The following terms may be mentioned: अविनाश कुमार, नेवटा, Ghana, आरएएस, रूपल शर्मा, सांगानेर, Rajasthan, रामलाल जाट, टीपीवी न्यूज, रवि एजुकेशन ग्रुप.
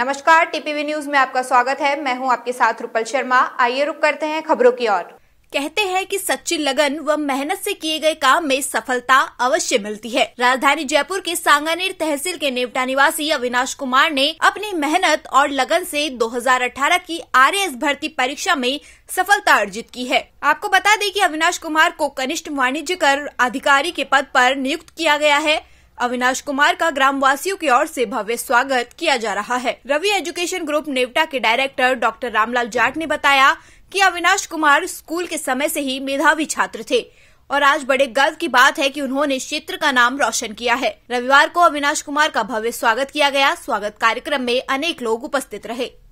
नमस्कार, टीपीवी न्यूज में आपका स्वागत है। मैं हूं आपके साथ रूपल शर्मा। आइए रुक करते हैं खबरों की ओर। कहते हैं कि सच्ची लगन व मेहनत से किए गए काम में सफलता अवश्य मिलती है। राजधानी जयपुर के सांगानेर तहसील के नेवटा निवासी अविनाश कुमार ने अपनी मेहनत और लगन से 2018 की आरएएस भर्ती परीक्षा में सफलता अर्जित की है। आपको बता दें कि अविनाश कुमार को कनिष्ठ वाणिज्य कर अधिकारी के पद पर नियुक्त किया गया है। अविनाश कुमार का ग्रामवासियों की ओर से भव्य स्वागत किया जा रहा है। रवि एजुकेशन ग्रुप नेवटा के डायरेक्टर डॉक्टर रामलाल जाट ने बताया कि अविनाश कुमार स्कूल के समय से ही मेधावी छात्र थे और आज बड़े गर्व की बात है कि उन्होंने क्षेत्र का नाम रोशन किया है। रविवार को अविनाश कुमार का भव्य स्वागत किया गया। स्वागत कार्यक्रम में अनेक लोग उपस्थित रहे।